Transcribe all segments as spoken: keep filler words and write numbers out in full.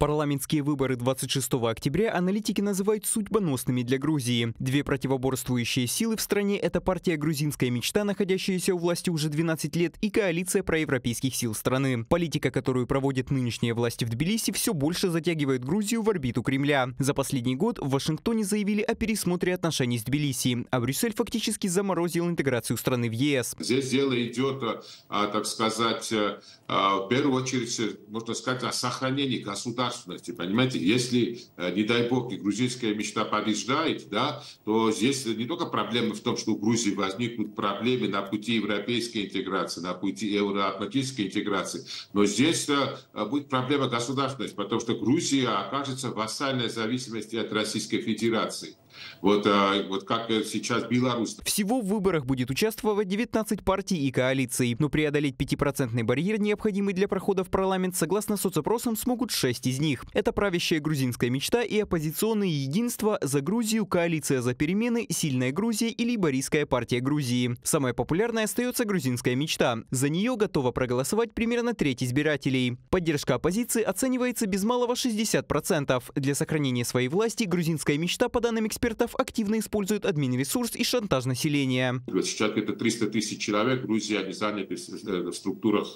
Парламентские выборы двадцать шестого октября аналитики называют судьбоносными для Грузии. Две противоборствующие силы в стране – это партия «Грузинская мечта», находящаяся у власти уже двенадцать лет, и коалиция проевропейских сил страны. Политика, которую проводит нынешняя власть в Тбилиси, все больше затягивает Грузию в орбиту Кремля. За последний год в Вашингтоне заявили о пересмотре отношений с Тбилиси, а Брюссель фактически заморозил интеграцию страны в Е С. Здесь дело идет, так сказать, в первую очередь, можно сказать, о сохранении государства. Понимаете, если, не дай бог, и грузинская мечта побеждает, да, то здесь не только проблема в том, что у Грузии возникнут проблемы на пути европейской интеграции, на пути евроатлантической интеграции, но здесь будет проблема государственности, потому что Грузия окажется в вассальной зависимости от Российской Федерации. Вот, вот как сейчас Беларусь. Всего в выборах будет участвовать девятнадцать партий и коалиций, но преодолеть пятипроцентный барьер, необходимый для прохода в парламент, согласно соцопросам, смогут шесть из них. Это правящая «Грузинская мечта» и оппозиционные «Единство», «За Грузию», «Коалиция за перемены», «Сильная Грузия» и «Лейбористская партия Грузии». Самая популярная остается «Грузинская мечта». За нее готова проголосовать примерно треть избирателей. Поддержка оппозиции оценивается без малого шестьдесят процентов. Для сохранения своей власти «Грузинская мечта», по данным экспертов, активно используют админресурс и шантаж населения. Сейчас это триста тысяч человек. Грузия, они заняты в структурах,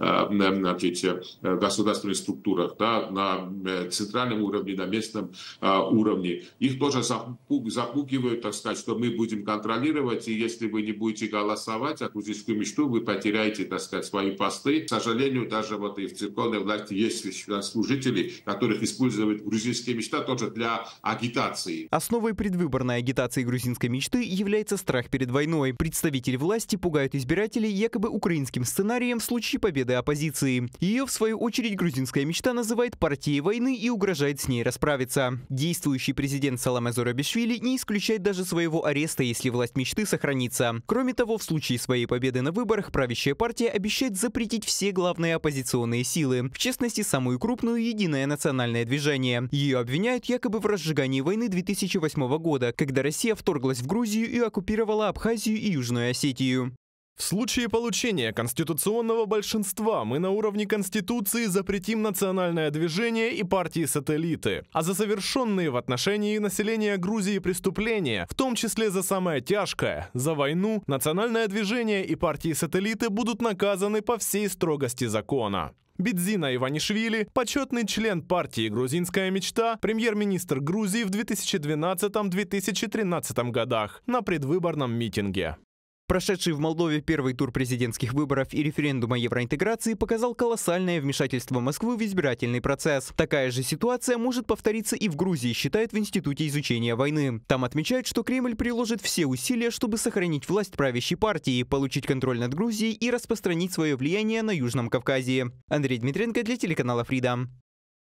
значит, государственных структурах, да, на центральном уровне, на местном уровне. Их тоже запугивают, так сказать, что мы будем контролировать, и если вы не будете голосовать за грузинскую мечту, вы потеряете, так сказать, свои посты. К сожалению, даже вот и в церковной власти есть служители, которых используют грузинские мечта тоже для агитации. Основой предвыборной агитации «Грузинской мечты» является страх перед войной. Представители власти пугают избирателей якобы украинским сценарием в случае победы оппозиции. Ее, в свою очередь, «Грузинская мечта» называет партией войны и угрожает с ней расправиться. Действующий президент Саламезу Бишвили не исключает даже своего ареста, если власть мечты сохранится. Кроме того, в случае своей победы на выборах правящая партия обещает запретить все главные оппозиционные силы, в частности, самую крупную «Единое национальное движение». Ее обвиняют якобы в разжигании войны две тысячи восьмого года, когда Россия вторглась в Грузию и оккупировала Абхазию и Южную Осетию. В случае получения конституционного большинства мы на уровне Конституции запретим национальное движение и партии-сателлиты, а за совершенные в отношении населения Грузии преступления, в том числе за самое тяжкое, за войну, национальное движение и партии-сателлиты будут наказаны по всей строгости закона. Бидзина Иванишвили, почетный член партии «Грузинская мечта», премьер-министр Грузии в две тысячи двенадцатом — две тысячи тринадцатом годах на предвыборном митинге. Прошедший в Молдове первый тур президентских выборов и референдума евроинтеграции показал колоссальное вмешательство Москвы в избирательный процесс. Такая же ситуация может повториться и в Грузии, считают в Институте изучения войны. Там отмечают, что Кремль приложит все усилия, чтобы сохранить власть правящей партии, получить контроль над Грузией и распространить свое влияние на Южном Кавказе. Андрей Дмитренко для телеканала Фридом.